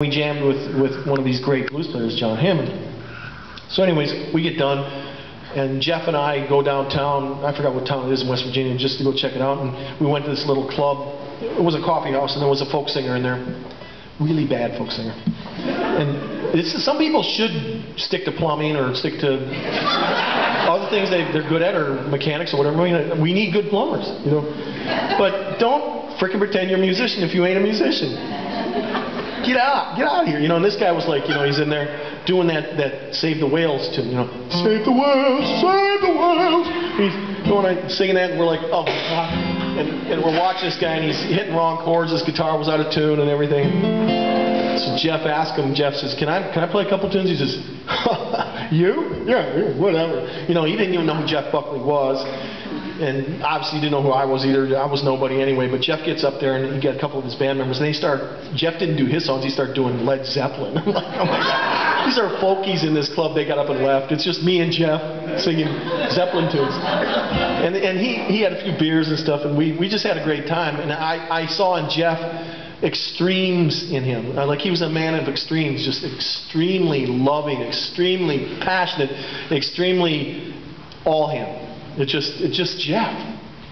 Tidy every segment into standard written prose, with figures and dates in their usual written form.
We jammed with one of these great blues players, John Hammond. So anyways, we get done, and Jeff and I go downtown. I forgot what town it is in West Virginia, just to go check it out. And we went to this little club. It was a coffee house, and there was a folk singer in there. Really bad folk singer. And this is, some people should stick to plumbing or stick to other things they're good at, or mechanics or whatever. We need good plumbers, you know. But don't frickin' pretend you're a musician if you ain't a musician. Get out of here, you know. And this guy was like, you know, he's in there doing that Save the Whales tune, you know, save the whales, save the whales. He's going and singing that, and we're like, oh God. And we're watching this guy, and he's hitting wrong chords. His guitar was out of tune and everything. So Jeff asked him. Jeff says, can I play a couple tunes? He says, you? Yeah, whatever. You know, he didn't even know who Jeff Buckley was. And obviously he didn't know who I was either. I was nobody anyway. But Jeff gets up there, and he got a couple of his band members, and they start. Jeff didn't do his songs. He started doing Led Zeppelin. I'm like, oh my God, these are folkies in this club. They got up and left. It's just me and Jeff singing Zeppelin tunes. And he had a few beers and stuff, and we just had a great time. And I saw in Jeff extremes in him. Like, he was a man of extremes, just extremely loving, extremely passionate, extremely all him. It's just Jeff.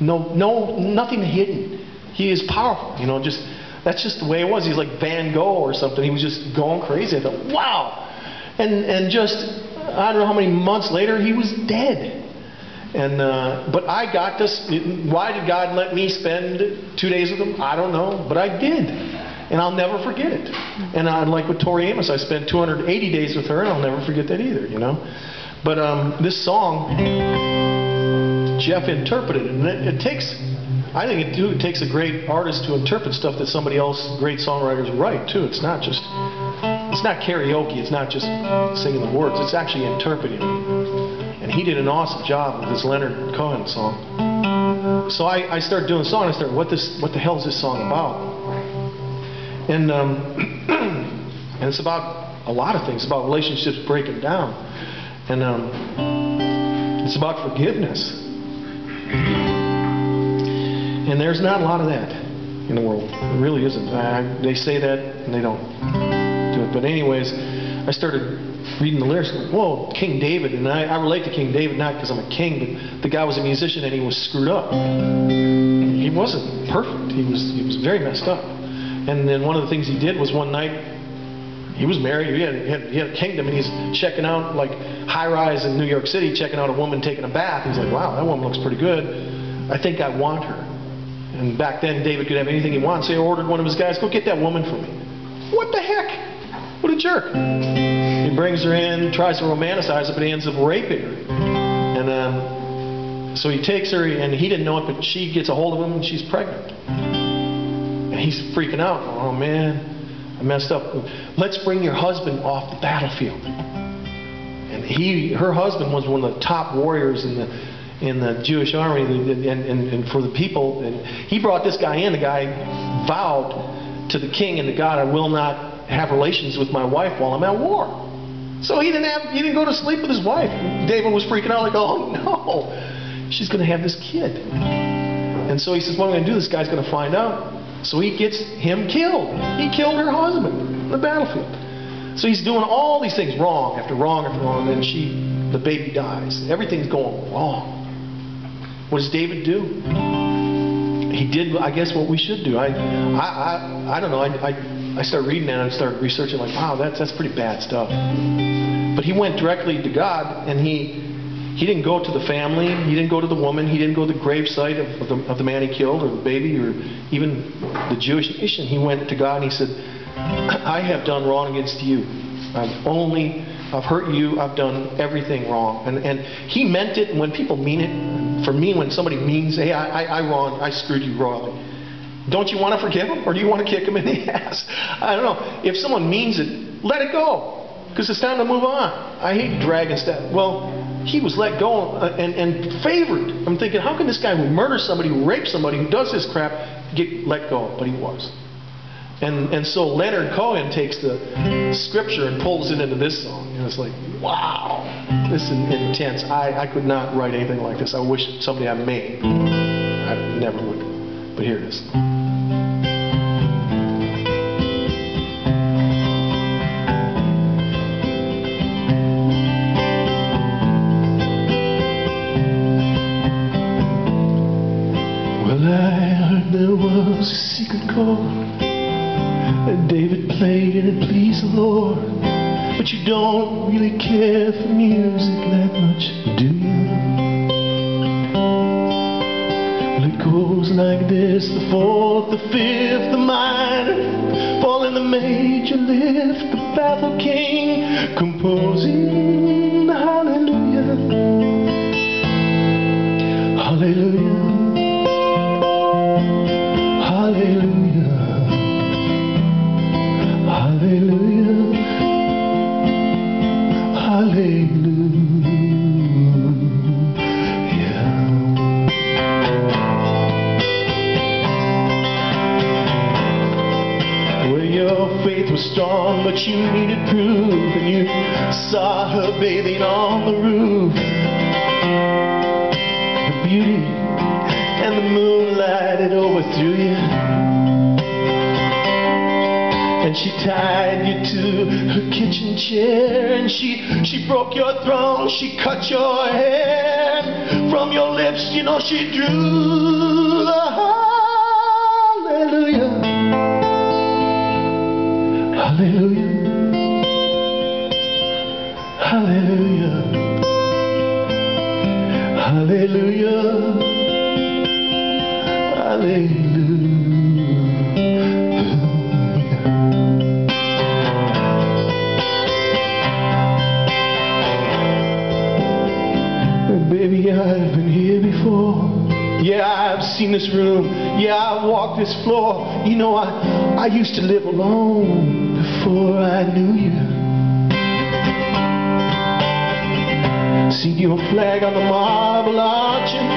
No, nothing hidden. He is powerful, you know. Just that's just the way it was. He's like Van Gogh or something. He was just going crazy. I thought, wow. And just I don't know how many months later he was dead. And but I got this. Why did God let me spend 2 days with him? I don't know, but I did, and I'll never forget it. And I'm like with Tori Amos. I spent 280 days with her, and I'll never forget that either, you know. But this song. Jeff interpreted, and it takes, I think it takes a great artist to interpret stuff that somebody else, great songwriters, write too. It's not karaoke. It's not just singing the words. It's actually interpreting. And he did an awesome job with this Leonard Cohen song. So I started doing the song. And I started, what the hell is this song about? And and it's about a lot of things. It's about relationships breaking down, and it's about forgiveness. And there's not a lot of that in the world. It really isn't. They say that, and they don't do it. But anyways, I started reading the lyrics. Like, whoa, King David. And I relate to King David, not because I'm a king, but the guy was a musician, and he was screwed up. He wasn't perfect. He was very messed up. And then one of the things he did was one night, he was married, he had a kingdom, and he's checking out, like, high-rise in New York City, checking out a woman taking a bath. He's like, wow, that woman looks pretty good. I think I want her. And back then, David could have anything he wanted, so he ordered one of his guys, go get that woman for me. What the heck? What a jerk. He brings her in, tries to romanticize it, but he ends up raping her. And so he takes her, and he didn't know it, but she gets a hold of him, and she's pregnant. And he's freaking out. Oh, man. I messed up. Let's bring your husband off the battlefield. And her husband was one of the top warriors in the Jewish army, and for the people. And he brought this guy in. The guy vowed to the king and to God, I will not have relations with my wife while I'm at war. So he didn't go to sleep with his wife. David was freaking out like, oh no, she's going to have this kid. And so he says, what am I going to do? This guy's going to find out. So he gets him killed. He killed her husband on the battlefield. So he's doing all these things wrong after wrong after wrong, and the baby dies. Everything's going wrong. What does David do? He did, I guess, what we should do. I don't know. I started reading that, and I started researching, like, wow, that's pretty bad stuff. But he went directly to God, and he didn't go to the family. He didn't go to the woman. He didn't go to the gravesite of the man he killed, or the baby, or even the Jewish nation. He went to God, and he said, I have done wrong against you. I've hurt you. I've done everything wrong. And he meant it. And when people mean it, for me, when somebody means, hey, I wronged, I screwed you royally. Don't you want to forgive him, or do you want to kick him in the ass? I don't know. If someone means it, let it go, because it's time to move on. I hate dragging stuff. Well, he was let go and favored. I'm thinking, how can this guy who murders somebody, who rapes somebody, who does this crap, get let go? But he was. And so Leonard Cohen takes the scripture and pulls it into this song. And it's like, wow, this is intense. I could not write anything like this. I wish somebody I made. I never would. But here it is. here to please the Lord, but you don't really care for music that much, do you? Well, it goes like this: the fourth, the fifth, the minor, fall in the major, lift the baffled king, composing hallelujah, hallelujah, hallelujah. Hallelujah, hallelujah. Well, your faith was strong, but you needed proof, and you saw her bathing on the roof. The beauty and the moonlight, it overthrew you. And she tied you to her kitchen chair, and she broke your throne, she cut your hair. From your lips, you know, she drew the hallelujah, hallelujah, hallelujah, hallelujah, hallelujah. Baby, I've been here before. Yeah, I've seen this room. Yeah, I walked this floor. You know, I used to live alone before I knew you. Seen your flag on the marble arching.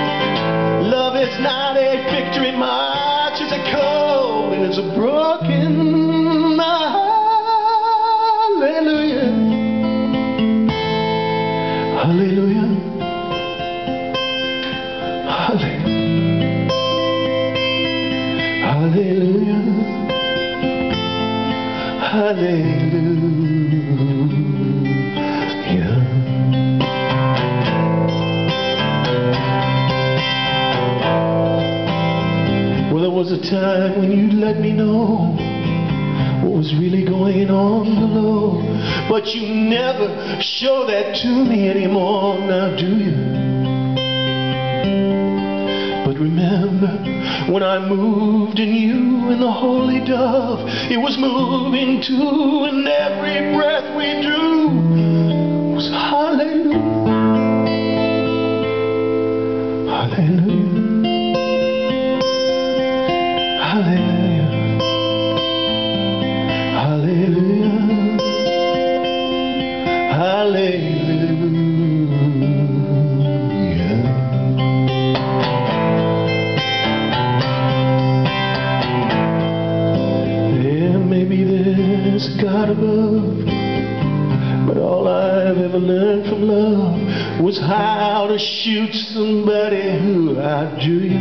Love is not a victory march. It's a cold, it's a broken hallelujah, hallelujah. Hallelujah, hallelujah. Well, there was a time when you let me know what was really going on below, but you never show that to me anymore, now do you? But remember when I moved in you and the holy dove, it was moving too, and every breath we drew was hallelujah, hallelujah, hallelujah, hallelujah, hallelujah. God above, but all I've ever learned from love was how to shoot somebody who outdrew you.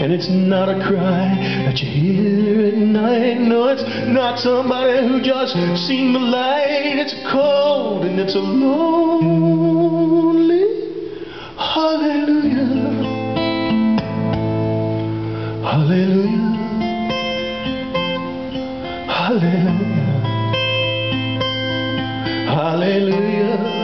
And it's not a cry that you hear at night. No, it's not somebody who just seen the light. It's cold and it's a lonely hallelujah, hallelujah. Hallelujah, hallelujah.